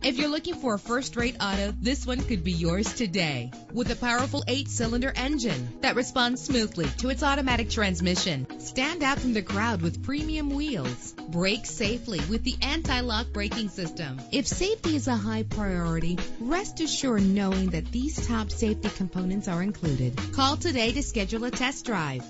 If you're looking for a first-rate auto, this one could be yours today. With a powerful 8-cylinder engine that responds smoothly to its automatic transmission, stand out from the crowd with premium wheels. Brake safely with the anti-lock braking system. If safety is a high priority, rest assured knowing that these top safety components are included. Call today to schedule a test drive.